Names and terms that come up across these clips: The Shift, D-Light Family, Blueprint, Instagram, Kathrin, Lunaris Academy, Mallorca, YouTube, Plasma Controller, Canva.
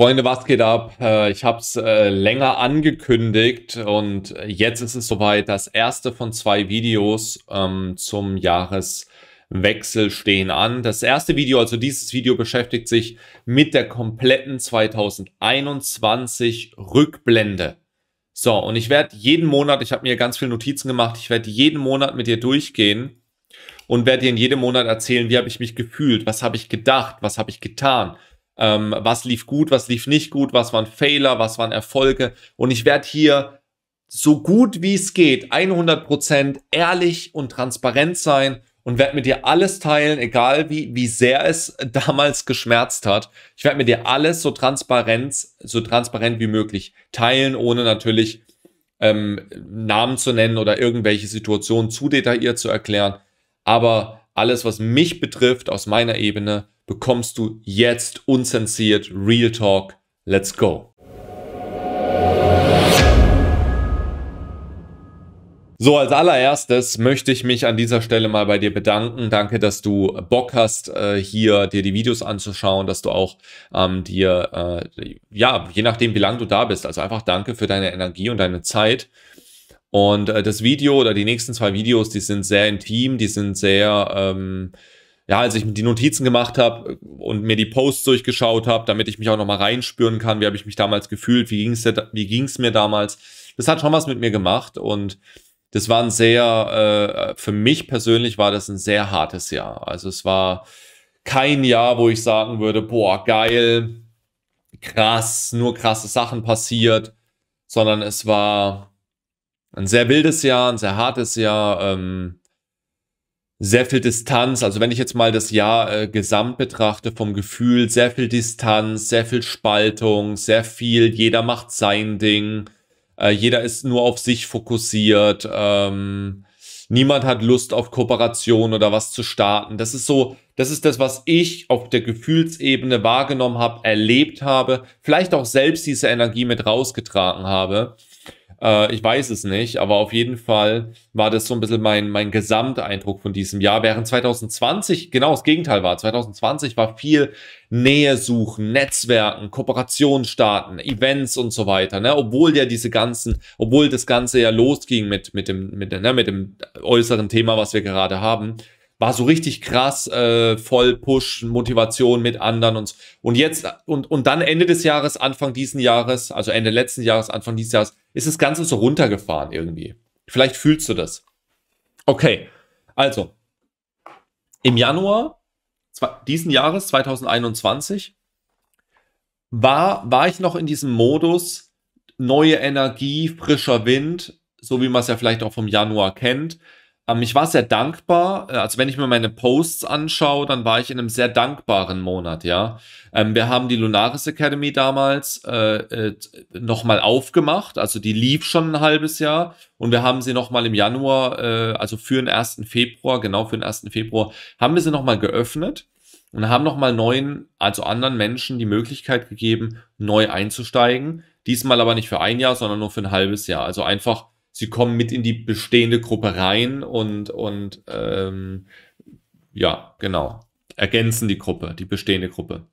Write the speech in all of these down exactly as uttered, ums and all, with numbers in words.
Freunde, was geht ab? Ich habe es länger angekündigt und jetzt ist es soweit. Das erste von zwei Videos ähm, zum Jahreswechsel stehen an. Das erste Video, also dieses Video, beschäftigt sich mit der kompletten zweitausendeinundzwanzig Rückblende. So, und ich werde jeden Monat, ich habe mir ganz viele Notizen gemacht, ich werde jeden Monat mit dir durchgehen und werde dir in jedem Monat erzählen, wie habe ich mich gefühlt, was habe ich gedacht, was habe ich getan. Ähm, was lief gut, was lief nicht gut, was waren Fehler, was waren Erfolge. Und ich werde hier so gut wie es geht, hundert Prozent ehrlich und transparent sein und werde mit dir alles teilen, egal wie, wie sehr es damals geschmerzt hat. Ich werde mit dir alles so transparent, so transparent wie möglich teilen, ohne natürlich ähm, Namen zu nennen oder irgendwelche Situationen zu detailliert zu erklären. Aber alles, was mich betrifft, aus meiner Ebene, bekommst du jetzt unzensiert, Real Talk, let's go. So, als allererstes möchte ich mich an dieser Stelle mal bei dir bedanken. Danke, dass du Bock hast, hier dir die Videos anzuschauen, dass du auch ähm, dir, äh, ja, je nachdem wie lange du da bist, also einfach danke für deine Energie und deine Zeit. Und äh, das Video oder die nächsten zwei Videos, die sind sehr intim, die sind sehr... Ähm, Ja, als ich die Notizen gemacht habe und mir die Posts durchgeschaut habe, damit ich mich auch nochmal reinspüren kann, wie habe ich mich damals gefühlt, wie ging es wie ging's mir damals, das hat schon was mit mir gemacht und das war ein sehr, äh, für mich persönlich war das ein sehr hartes Jahr. Also es war kein Jahr, wo ich sagen würde, boah, geil, krass, nur krasse Sachen passiert, sondern es war ein sehr wildes Jahr, ein sehr hartes Jahr, ähm, sehr viel Distanz, also wenn ich jetzt mal das Jahr äh, gesamt betrachte vom Gefühl, sehr viel Distanz, sehr viel Spaltung, sehr viel, jeder macht sein Ding, äh, jeder ist nur auf sich fokussiert, ähm, niemand hat Lust auf Kooperation oder was zu starten. Das ist so, das ist das, was ich auf der Gefühlsebene wahrgenommen habe, erlebt habe, vielleicht auch selbst diese Energie mit rausgetragen habe. Ich weiß es nicht, aber auf jeden Fall war das so ein bisschen mein, mein Gesamteindruck von diesem Jahr. Während zweitausendzwanzig genau das Gegenteil war. zweitausendzwanzig war viel Nähe suchen, Netzwerken, Kooperationen starten, Events und so weiter. Ne? Obwohl ja diese ganzen, obwohl das Ganze ja losging mit, mit, dem, mit, ne, mit dem äußeren Thema, was wir gerade haben, war so richtig krass, äh, voll Push, Motivation mit anderen und so. Und jetzt, und, und dann Ende des Jahres, Anfang diesen Jahres, also Ende letzten Jahres, Anfang dieses Jahres, ist das Ganze so runtergefahren irgendwie. Vielleicht fühlst du das. Okay, also, im Januar diesen Jahres, zweitausendeinundzwanzig, war, war ich noch in diesem Modus, neue Energie, frischer Wind, so wie man es ja vielleicht auch vom Januar kennt. Ähm, ich war sehr dankbar, also wenn ich mir meine Posts anschaue, dann war ich in einem sehr dankbaren Monat, ja. Ähm, wir haben die Lunaris Academy damals äh, äh, nochmal aufgemacht, also die lief schon ein halbes Jahr und wir haben sie nochmal im Januar, äh, also für den ersten Februar, genau für den ersten Februar, haben wir sie nochmal geöffnet und haben nochmal neuen, also anderen Menschen die Möglichkeit gegeben, neu einzusteigen, diesmal aber nicht für ein Jahr, sondern nur für ein halbes Jahr, also einfach sie kommen mit in die bestehende Gruppe rein und, und ähm, ja, genau, ergänzen die Gruppe, die bestehende Gruppe.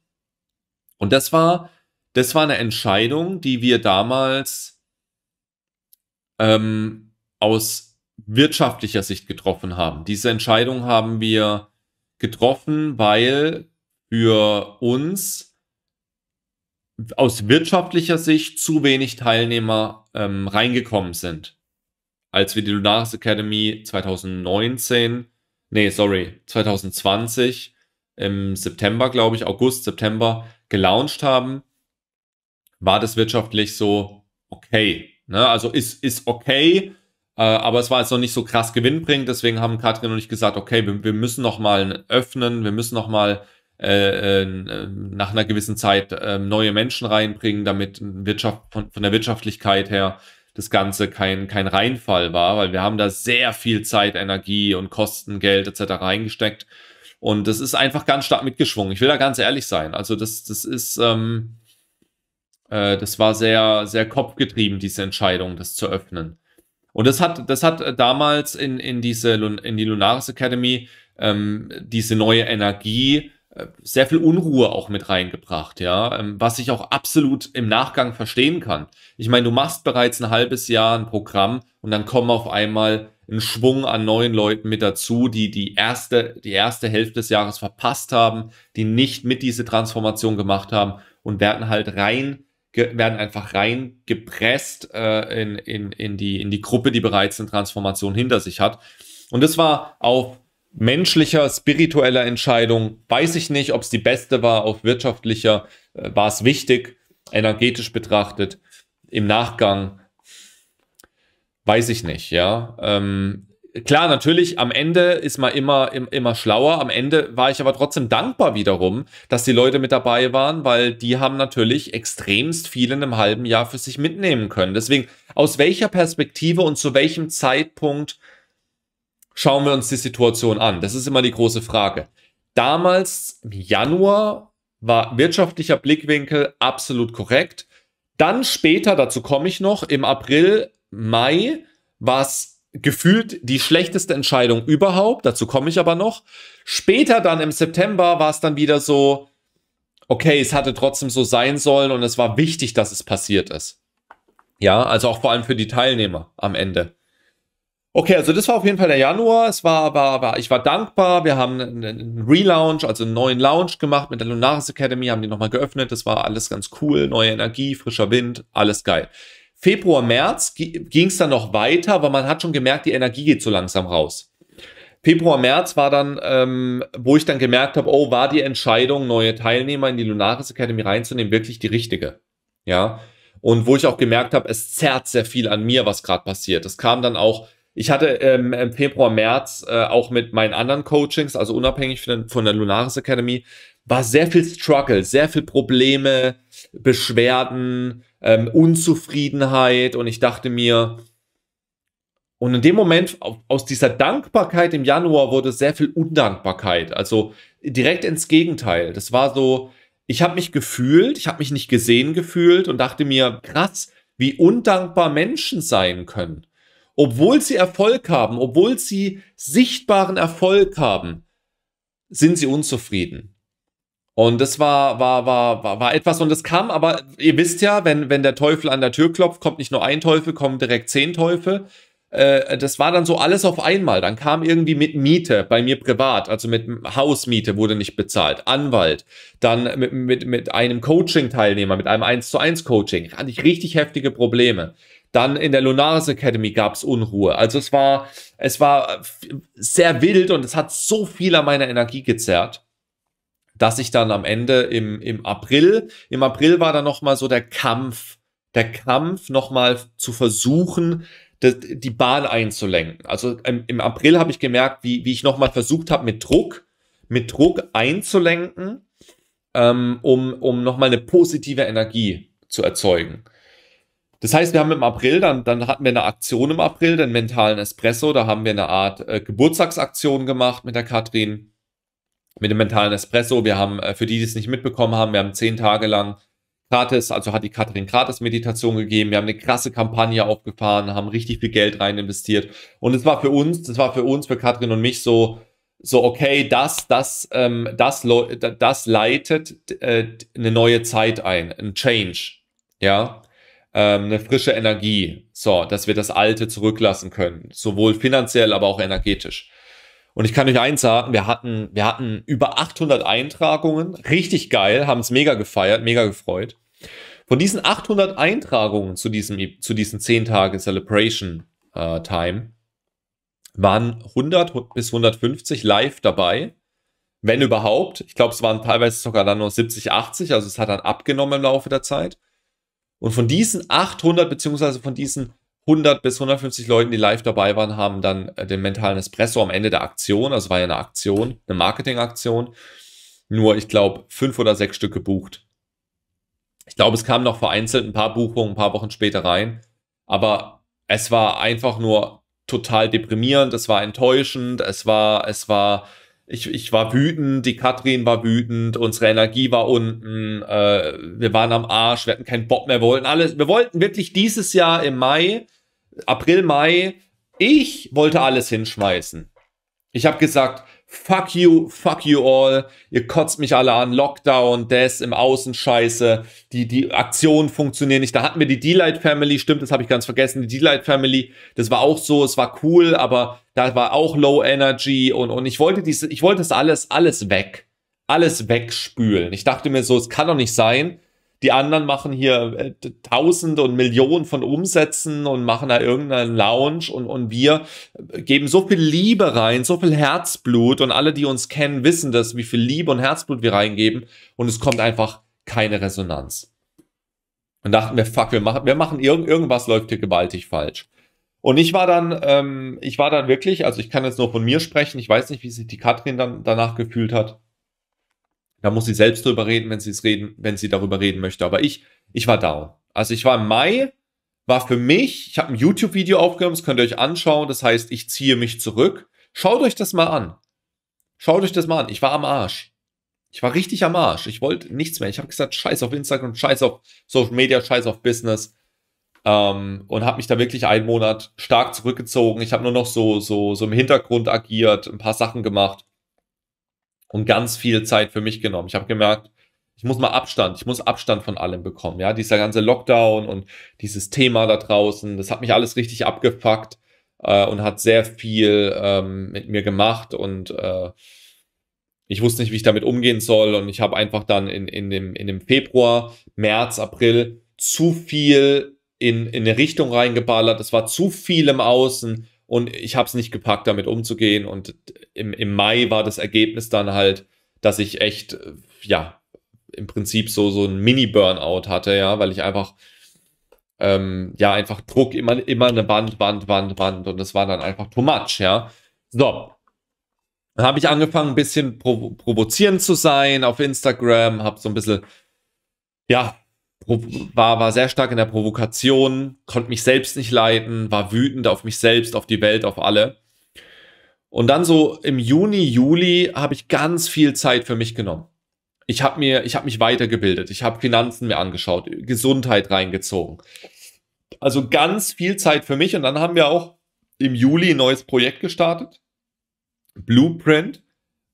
Und das war, das war eine Entscheidung, die wir damals ähm, aus wirtschaftlicher Sicht getroffen haben. Diese Entscheidung haben wir getroffen, weil für uns aus wirtschaftlicher Sicht zu wenig Teilnehmer ähm, reingekommen sind. Als wir die Lunaris Academy zweitausendneunzehn, nee, sorry, zweitausendzwanzig im September, glaube ich, August, September gelauncht haben, war das wirtschaftlich so okay. Ne? Also ist, ist okay, äh, aber es war jetzt noch nicht so krass gewinnbringend, deswegen haben Kathrin und ich gesagt, okay, wir, wir müssen nochmal öffnen, wir müssen nochmal äh, äh, nach einer gewissen Zeit äh, neue Menschen reinbringen, damit Wirtschaft, von, von der Wirtschaftlichkeit her das Ganze kein, kein Reinfall war, weil wir haben da sehr viel Zeit, Energie und Kosten, Geld et cetera reingesteckt und das ist einfach ganz stark mitgeschwungen. Ich will da ganz ehrlich sein. Also das, das ist, ähm, äh, das war sehr, sehr kopfgetrieben, diese Entscheidung, das zu öffnen. Und das hat, das hat damals in, in, diese, in die Lunaris Academy ähm, diese neue Energie sehr viel Unruhe auch mit reingebracht, ja, was ich auch absolut im Nachgang verstehen kann. Ich meine, du machst bereits ein halbes Jahr ein Programm und dann kommen auf einmal ein Schwung an neuen Leuten mit dazu, die die erste, die erste Hälfte des Jahres verpasst haben, die nicht mit diese Transformation gemacht haben und werden halt rein, werden einfach reingepresst äh, in, in, in, die, in die Gruppe, die bereits eine Transformation hinter sich hat. Und das war auf menschlicher, spiritueller Entscheidung, weiß ich nicht, ob es die beste war, auf wirtschaftlicher äh, war es wichtig, energetisch betrachtet, im Nachgang weiß ich nicht, ja. Ähm, klar, natürlich, am Ende ist man immer, im, immer schlauer, am Ende war ich aber trotzdem dankbar wiederum, dass die Leute mit dabei waren, weil die haben natürlich extremst viel in einem halben Jahr für sich mitnehmen können. Deswegen, aus welcher Perspektive und zu welchem Zeitpunkt schauen wir uns die Situation an? Das ist immer die große Frage. Damals, im Januar, war wirtschaftlicher Blickwinkel absolut korrekt. Dann später, dazu komme ich noch, im April, Mai war es gefühlt die schlechteste Entscheidung überhaupt, dazu komme ich aber noch. Später dann im September war es dann wieder so, okay, es hatte trotzdem so sein sollen und es war wichtig, dass es passiert ist. Ja, also auch vor allem für die Teilnehmer am Ende. Okay, also das war auf jeden Fall der Januar, es war, war, war ich war dankbar, wir haben einen Relaunch, also einen neuen Launch gemacht mit der Lunaris Academy, haben die nochmal geöffnet, das war alles ganz cool, neue Energie, frischer Wind, alles geil. Februar, März ging es dann noch weiter, aber man hat schon gemerkt, die Energie geht so langsam raus. Februar, März war dann, ähm, wo ich dann gemerkt habe, oh, war die Entscheidung, neue Teilnehmer in die Lunaris Academy reinzunehmen, wirklich die richtige? Ja, und wo ich auch gemerkt habe, es zerrt sehr viel an mir, was gerade passiert. Es kam dann auch, ich hatte ähm, im Februar, März äh, auch mit meinen anderen Coachings, also unabhängig von der, von der Lunaris Academy, war sehr viel Struggle, sehr viel Probleme, Beschwerden, Ähm, Unzufriedenheit, und ich dachte mir, und in dem Moment aus dieser Dankbarkeit im Januar wurde sehr viel Undankbarkeit, also direkt ins Gegenteil. Das war so, ich habe mich gefühlt, ich habe mich nicht gesehen gefühlt und dachte mir, krass, wie undankbar Menschen sein können, obwohl sie Erfolg haben, obwohl sie sichtbaren Erfolg haben, sind sie unzufrieden. Und das war, war, war, war, war etwas, und das kam, aber ihr wisst ja, wenn, wenn der Teufel an der Tür klopft, kommt nicht nur ein Teufel, kommen direkt zehn Teufel. Äh, das war dann so alles auf einmal. Dann kam irgendwie mit Miete, bei mir privat, also mit Hausmiete wurde nicht bezahlt, Anwalt, dann mit, mit, mit einem Coaching-Teilnehmer, mit einem eins zu eins Coaching, hatte ich richtig heftige Probleme. Dann in der Lunaris Academy gab es Unruhe. Also es war, es war sehr wild und es hat so viel an meiner Energie gezerrt, dass ich dann am Ende im, im April, im April war dann nochmal so der Kampf, der Kampf nochmal zu versuchen, die, die Bahn einzulenken. Also im, im April habe ich gemerkt, wie, wie ich nochmal versucht habe, mit Druck, mit Druck einzulenken, ähm, um, um nochmal eine positive Energie zu erzeugen. Das heißt, wir haben im April, dann, dann hatten wir eine Aktion im April, den mentalen Espresso, da haben wir eine Art äh, Geburtstagsaktion gemacht mit der Kathrin, mit dem mentalen Espresso. Wir haben, für die, die es nicht mitbekommen haben, wir haben zehn Tage lang gratis, also hat die Kathrin gratis Meditation gegeben. Wir haben eine krasse Kampagne aufgefahren, haben richtig viel Geld rein investiert. Und es war für uns, das war für uns, für Kathrin und mich so, so okay, das, das, ähm, das, das leitet äh, eine neue Zeit ein, ein Change, ja, ähm, eine frische Energie, so, dass wir das Alte zurücklassen können, sowohl finanziell, aber auch energetisch. Und ich kann euch eins sagen, wir hatten, wir hatten über achthundert Eintragungen, richtig geil, haben es mega gefeiert, mega gefreut. Von diesen achthundert Eintragungen zu diesem, zu diesen zehn Tage Celebration äh, Time waren hundert bis hundertfünfzig live dabei, wenn überhaupt. Ich glaube, es waren teilweise sogar dann nur siebzig, achtzig, also es hat dann abgenommen im Laufe der Zeit. Und von diesen achthundert, beziehungsweise von diesen hundert bis hundertfünfzig Leuten, die live dabei waren, haben dann den mentalen Espresso am Ende der Aktion, also war ja eine Aktion, eine Marketingaktion, nur ich glaube fünf oder sechs Stück gebucht. Ich glaube, es kamen noch vereinzelt ein paar Buchungen ein paar Wochen später rein, aber es war einfach nur total deprimierend, es war enttäuschend, es war, es war, ich, ich war wütend, die Kathrin war wütend, unsere Energie war unten, äh, wir waren am Arsch, wir hatten keinen Bock mehr, wollten alles, wir wollten wirklich dieses Jahr im Mai, April, Mai, ich wollte alles hinschmeißen. Ich habe gesagt, Fuck you, fuck you all, ihr kotzt mich alle an, Lockdown, das im Außen scheiße, die, die Aktionen funktionieren nicht. Da hatten wir die D-Light Family, stimmt, das habe ich ganz vergessen, die D-Light Family, das war auch so, es war cool, aber da war auch Low Energy und, und ich wollte diese, ich wollte das alles, alles weg, alles wegspülen. Ich dachte mir so, es kann doch nicht sein, die anderen machen hier äh, Tausende und Millionen von Umsätzen und machen da irgendeinen Lounge und, und wir geben so viel Liebe rein, so viel Herzblut und alle, die uns kennen, wissen das, wie viel Liebe und Herzblut wir reingeben und es kommt einfach keine Resonanz. Und dachten wir, fuck, wir machen, wir machen irgend, irgendwas läuft hier gewaltig falsch. Und ich war dann, ähm, ich war dann wirklich, also ich kann jetzt nur von mir sprechen, ich weiß nicht, wie sich die Kathrin dann danach gefühlt hat. Da muss sie selbst drüber reden, wenn sie es reden, wenn sie darüber reden möchte. Aber ich, ich war down. Also ich war im Mai, war für mich, ich habe ein YouTube-Video aufgenommen, das könnt ihr euch anschauen. Das heißt, ich ziehe mich zurück. Schaut euch das mal an. Schaut euch das mal an. Ich war am Arsch. Ich war richtig am Arsch. Ich wollte nichts mehr. Ich habe gesagt, scheiß auf Instagram, scheiß auf Social Media, scheiß auf Business. Ähm, und habe mich da wirklich einen Monat stark zurückgezogen. Ich habe nur noch so, so, so im Hintergrund agiert, ein paar Sachen gemacht. Und ganz viel Zeit für mich genommen. Ich habe gemerkt, ich muss mal Abstand, ich muss Abstand von allem bekommen. Ja, dieser ganze Lockdown und dieses Thema da draußen, das hat mich alles richtig abgefuckt äh, und hat sehr viel ähm, mit mir gemacht und äh, ich wusste nicht, wie ich damit umgehen soll und ich habe einfach dann in, in, dem, in dem Februar, März, April zu viel in, in eine Richtung reingeballert. Es war zu viel im Außen. Und ich habe es nicht gepackt, damit umzugehen. Und im, im Mai war das Ergebnis dann halt, dass ich echt, ja, im Prinzip so, so ein Mini-Burnout hatte, ja, weil ich einfach, ähm, ja, einfach Druck, immer, immer eine Wand, Wand, Wand, Wand. Und das war dann einfach too much, ja. So, dann habe ich angefangen, ein bisschen provo- provozierend zu sein auf Instagram, habe so ein bisschen, ja, War, war sehr stark in der Provokation, konnte mich selbst nicht leiten, war wütend auf mich selbst, auf die Welt, auf alle. Und dann so im Juni, Juli habe ich ganz viel Zeit für mich genommen. Ich habe mir, ich habe mich weitergebildet, ich habe Finanzen mir angeschaut, Gesundheit reingezogen. Also ganz viel Zeit für mich und dann haben wir auch im Juli ein neues Projekt gestartet. Blueprint,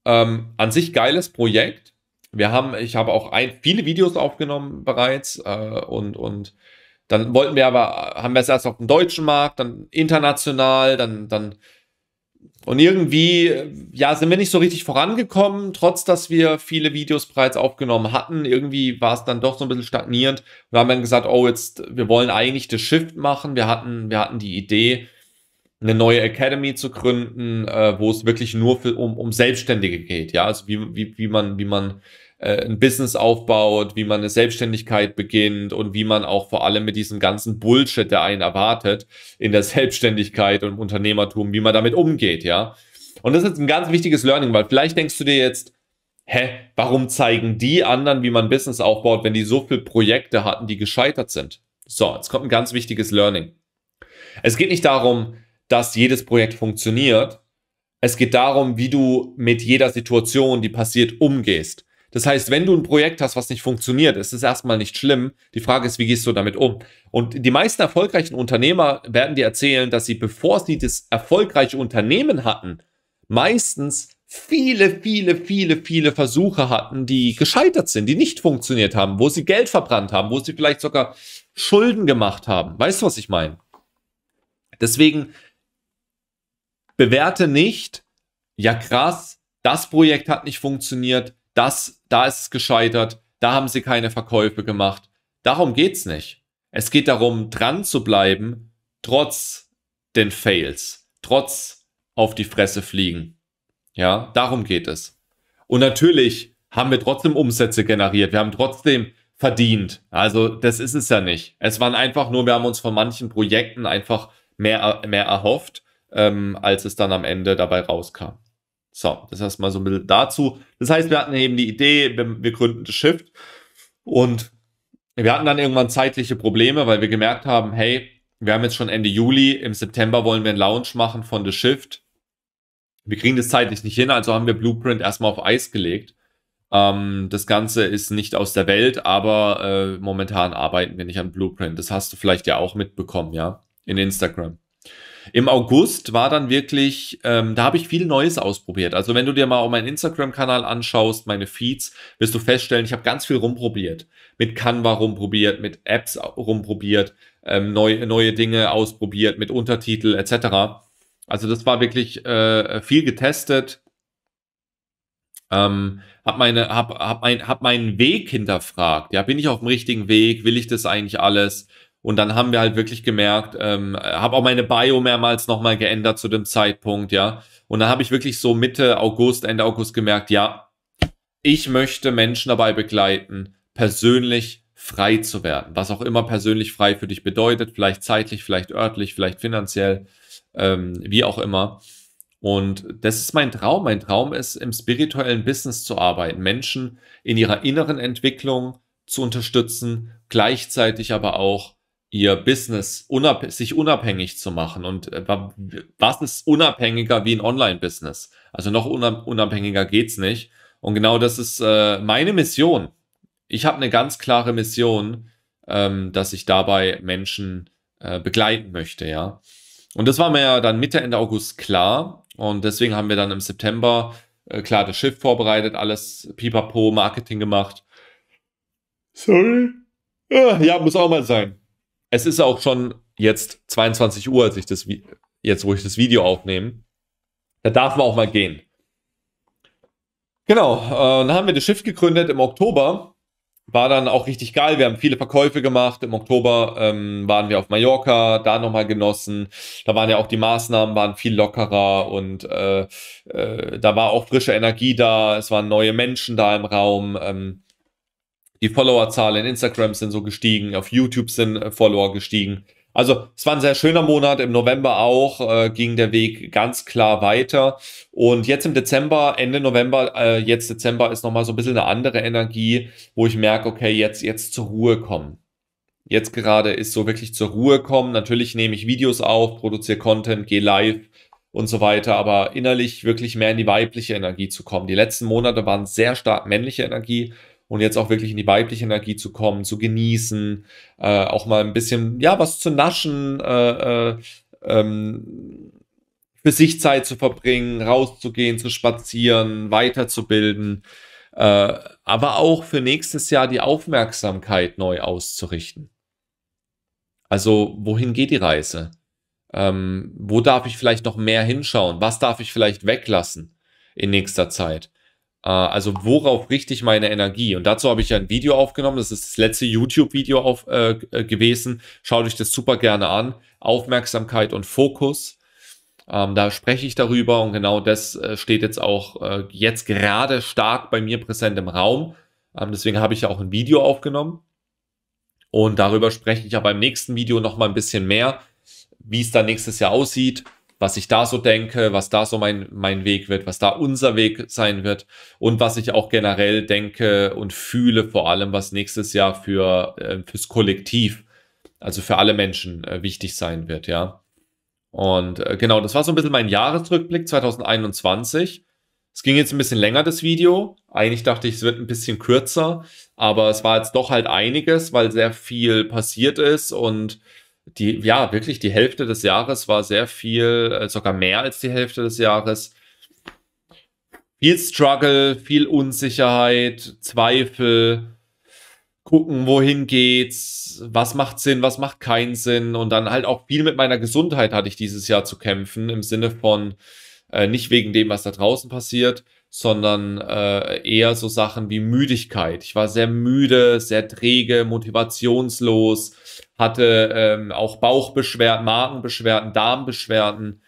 ähm, an sich geiles Projekt. Wir haben, ich habe auch ein, viele Videos aufgenommen bereits äh, und, und dann wollten wir aber, haben wir es erst auf dem deutschen Markt, dann international, dann, dann und irgendwie, ja, sind wir nicht so richtig vorangekommen, trotz dass wir viele Videos bereits aufgenommen hatten. Irgendwie war es dann doch so ein bisschen stagnierend und wir haben dann gesagt, oh, jetzt, wir wollen eigentlich The Shift machen. Wir hatten, wir hatten die Idee, eine neue Academy zu gründen, äh, wo es wirklich nur für, um, um Selbstständige geht, ja, also wie, wie, wie man, wie man äh, ein Business aufbaut, wie man eine Selbstständigkeit beginnt und wie man auch vor allem mit diesem ganzen Bullshit, der einen erwartet, in der Selbstständigkeit und im Unternehmertum, wie man damit umgeht, ja, und das ist ein ganz wichtiges Learning, weil vielleicht denkst du dir jetzt, hä, warum zeigen die anderen, wie man Business aufbaut, wenn die so viele Projekte hatten, die gescheitert sind? So, jetzt kommt ein ganz wichtiges Learning. Es geht nicht darum, dass jedes Projekt funktioniert. Es geht darum, wie du mit jeder Situation, die passiert, umgehst. Das heißt, wenn du ein Projekt hast, was nicht funktioniert, ist es erstmal nicht schlimm. Die Frage ist, wie gehst du damit um? Und die meisten erfolgreichen Unternehmer werden dir erzählen, dass sie, bevor sie das erfolgreiche Unternehmen hatten, meistens viele, viele, viele, viele Versuche hatten, die gescheitert sind, die nicht funktioniert haben, wo sie Geld verbrannt haben, wo sie vielleicht sogar Schulden gemacht haben. Weißt du, was ich meine? Deswegen bewerte nicht, ja krass, das Projekt hat nicht funktioniert, das, da ist es gescheitert, da haben sie keine Verkäufe gemacht. Darum geht es nicht. Es geht darum, dran zu bleiben, trotz den Fails, trotz auf die Fresse fliegen. Ja, darum geht es. Und natürlich haben wir trotzdem Umsätze generiert, wir haben trotzdem verdient. Also das ist es ja nicht. Es waren einfach nur, wir haben uns von manchen Projekten einfach mehr, mehr erhofft, Ähm, als es dann am Ende dabei rauskam. So, das heißt mal so ein bisschen dazu. Das heißt, wir hatten eben die Idee, wir, wir gründen The Shift und wir hatten dann irgendwann zeitliche Probleme, weil wir gemerkt haben, hey, wir haben jetzt schon Ende Juli, im September wollen wir einen Launch machen von The Shift. Wir kriegen das zeitlich nicht hin, also haben wir Blueprint erstmal auf Eis gelegt. Ähm, das Ganze ist nicht aus der Welt, aber äh, momentan arbeiten wir nicht an Blueprint. Das hast du vielleicht ja auch mitbekommen, ja, in Instagram. Im August war dann wirklich, ähm, da habe ich viel Neues ausprobiert. Also wenn du dir mal auch meinen Instagram-Kanal anschaust, meine Feeds, wirst du feststellen, ich habe ganz viel rumprobiert. Mit Canva rumprobiert, mit Apps rumprobiert, ähm, neu, neue Dinge ausprobiert, mit Untertitel et cetera. Also das war wirklich äh, viel getestet. Ähm, hab meine, hab, hab, mein, hab meinen Weg hinterfragt. Ja, bin ich auf dem richtigen Weg? Will ich das eigentlich alles? Und dann haben wir halt wirklich gemerkt, ähm, habe auch meine Bio mehrmals nochmal geändert zu dem Zeitpunkt, ja. Und dann habe ich wirklich so Mitte August, Ende August gemerkt, ja, ich möchte Menschen dabei begleiten, persönlich frei zu werden. Was auch immer persönlich frei für dich bedeutet, vielleicht zeitlich, vielleicht örtlich, vielleicht finanziell, ähm, wie auch immer. Und das ist mein Traum. Mein Traum ist, im spirituellen Business zu arbeiten, Menschen in ihrer inneren Entwicklung zu unterstützen, gleichzeitig aber auch ihr Business unab sich unabhängig zu machen. Und äh, was ist unabhängiger wie ein Online-Business? Also noch unab unabhängiger geht's nicht. Und genau das ist äh, meine Mission. Ich habe eine ganz klare Mission, ähm, dass ich dabei Menschen äh, begleiten möchte, ja. Und das war mir ja dann Mitte, Ende August klar. Und deswegen haben wir dann im September äh, klar das Shift vorbereitet, alles pipapo, Marketing gemacht. Sorry. Ja, muss auch mal sein. Es ist auch schon jetzt zweiundzwanzig Uhr, als ich das, jetzt, wo ich das Video aufnehme. Da darf man auch mal gehen. Genau, äh, dann haben wir das Shift gegründet im Oktober. War dann auch richtig geil. Wir haben viele Verkäufe gemacht. Im Oktober ähm, waren wir auf Mallorca, da nochmal genossen. Da waren ja auch die Maßnahmen, waren viel lockerer und äh, äh, da war auch frische Energie da. Es waren neue Menschen da im Raum. Ähm, die Followerzahl in Instagram sind so gestiegen. Auf YouTube sind äh, Follower gestiegen. Also es war ein sehr schöner Monat. Im November auch äh, ging der Weg ganz klar weiter. Und jetzt im Dezember, Ende November, äh, jetzt Dezember ist nochmal so ein bisschen eine andere Energie, wo ich merke, okay, jetzt, jetzt zur Ruhe kommen. Jetzt gerade ist so wirklich zur Ruhe kommen. Natürlich nehme ich Videos auf, produziere Content, gehe live und so weiter, aber innerlich wirklich mehr in die weibliche Energie zu kommen. Die letzten Monate waren sehr stark männliche Energie. Und jetzt auch wirklich in die weibliche Energie zu kommen, zu genießen, äh, auch mal ein bisschen, ja, was zu naschen, äh, äh, ähm, für sich Zeit zu verbringen, rauszugehen, zu spazieren, weiterzubilden, äh, aber auch für nächstes Jahr die Aufmerksamkeit neu auszurichten. Also, wohin geht die Reise? Ähm, wo darf ich vielleicht noch mehr hinschauen? Was darf ich vielleicht weglassen in nächster Zeit? Also worauf richte ich meine Energie? Und dazu habe ich ja ein Video aufgenommen. Das ist das letzte YouTube-Video auf, äh, gewesen. Schaut euch das super gerne an. Aufmerksamkeit und Fokus. Ähm, da spreche ich darüber. Und genau das äh, steht jetzt auch äh, jetzt gerade stark bei mir präsent im Raum. Ähm, deswegen habe ich ja auch ein Video aufgenommen. Und darüber spreche ich ja beim nächsten Video nochmal ein bisschen mehr, wie es dann nächstes Jahr aussieht. Was ich da so denke, was da so mein, mein Weg wird, was da unser Weg sein wird und was ich auch generell denke und fühle, vor allem, was nächstes Jahr für äh, fürs Kollektiv, also für alle Menschen äh, wichtig sein wird, ja. Und äh, genau, das war so ein bisschen mein Jahresrückblick zwanzig einundzwanzig. Es ging jetzt ein bisschen länger, das Video. Eigentlich dachte ich, es wird ein bisschen kürzer, aber es war jetzt doch halt einiges, weil sehr viel passiert ist und Die, ja, wirklich die Hälfte des Jahres war sehr viel, sogar mehr als die Hälfte des Jahres. Viel Struggle, viel Unsicherheit, Zweifel, gucken, wohin geht's, was macht Sinn, was macht keinen Sinn. Und dann halt auch viel mit meiner Gesundheit hatte ich dieses Jahr zu kämpfen, im Sinne von äh, nicht wegen dem, was da draußen passiert, sondern äh, eher so Sachen wie Müdigkeit. Ich war sehr müde, sehr träge, motivationslos, hatte ähm, auch Bauchbeschwerden, Magenbeschwerden, Darmbeschwerden,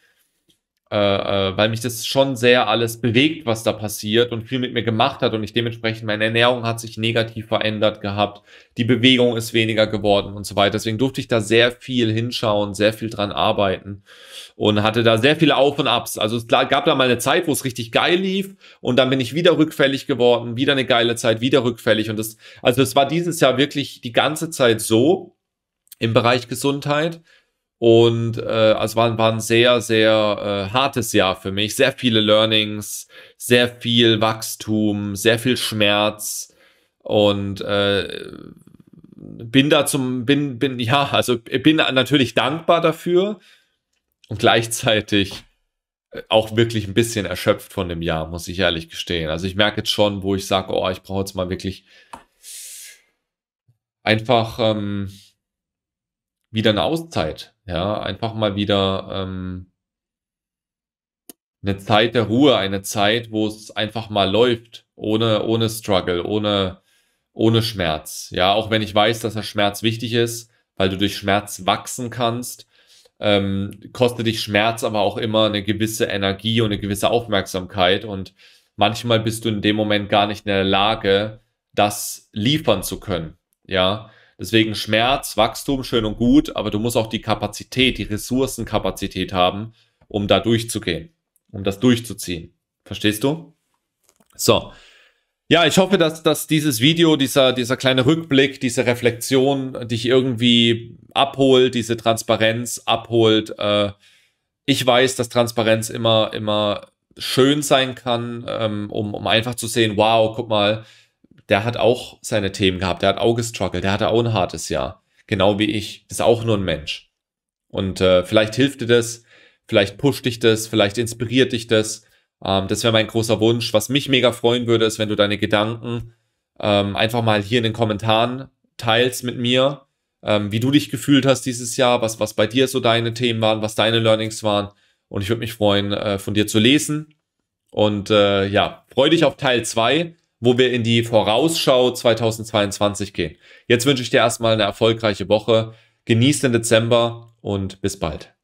äh, äh, weil mich das schon sehr alles bewegt, was da passiert und viel mit mir gemacht hat und ich dementsprechend, meine Ernährung hat sich negativ verändert gehabt, die Bewegung ist weniger geworden und so weiter. Deswegen durfte ich da sehr viel hinschauen, sehr viel dran arbeiten und hatte da sehr viele Auf und Abs. Also es gab da mal eine Zeit, wo es richtig geil lief und dann bin ich wieder rückfällig geworden, wieder eine geile Zeit, wieder rückfällig und das, also es war dieses Jahr wirklich die ganze Zeit so, im Bereich Gesundheit und äh, also war, war ein sehr, sehr äh, hartes Jahr für mich. Sehr viele Learnings, sehr viel Wachstum, sehr viel Schmerz und äh, bin da zum, bin, bin, ja, also bin natürlich dankbar dafür, und gleichzeitig auch wirklich ein bisschen erschöpft von dem Jahr, muss ich ehrlich gestehen. Also ich merke jetzt schon, wo ich sage, oh, ich brauche jetzt mal wirklich einfach ähm, wieder eine Auszeit. Ja, einfach mal wieder ähm, eine Zeit der Ruhe, eine Zeit, wo es einfach mal läuft, ohne, ohne Struggle, ohne, ohne Schmerz. Ja, auch wenn ich weiß, dass der Schmerz wichtig ist, weil du durch Schmerz wachsen kannst, ähm, kostet dich Schmerz aber auch immer eine gewisse Energie und eine gewisse Aufmerksamkeit. Und manchmal bist du in dem Moment gar nicht in der Lage, das liefern zu können. Ja, deswegen Schmerz, Wachstum, schön und gut, aber du musst auch die Kapazität, die Ressourcenkapazität haben, um da durchzugehen, um das durchzuziehen. Verstehst du? So. Ja, ich hoffe, dass, dass dieses Video, dieser, dieser kleine Rückblick, diese Reflexion dich irgendwie abholt, diese Transparenz abholt. Äh, ich weiß, dass Transparenz immer, immer schön sein kann, ähm, um, um einfach zu sehen, wow, guck mal, der hat auch seine Themen gehabt, der hat auch gestruggelt, der hatte auch ein hartes Jahr. Genau wie ich, ist auch nur ein Mensch. Und äh, vielleicht hilft dir das, vielleicht pusht dich das, vielleicht inspiriert dich das. Ähm, das wäre mein großer Wunsch. Was mich mega freuen würde, ist, wenn du deine Gedanken ähm, einfach mal hier in den Kommentaren teilst mit mir, ähm, wie du dich gefühlt hast dieses Jahr, was, was bei dir so deine Themen waren, was deine Learnings waren. Und ich würde mich freuen, äh, von dir zu lesen. Und äh, ja, freue dich auf Teil zwei, wo wir in die Vorausschau zweitausendzweiundzwanzig gehen. Jetzt wünsche ich dir erstmal eine erfolgreiche Woche. Genieß den Dezember und bis bald.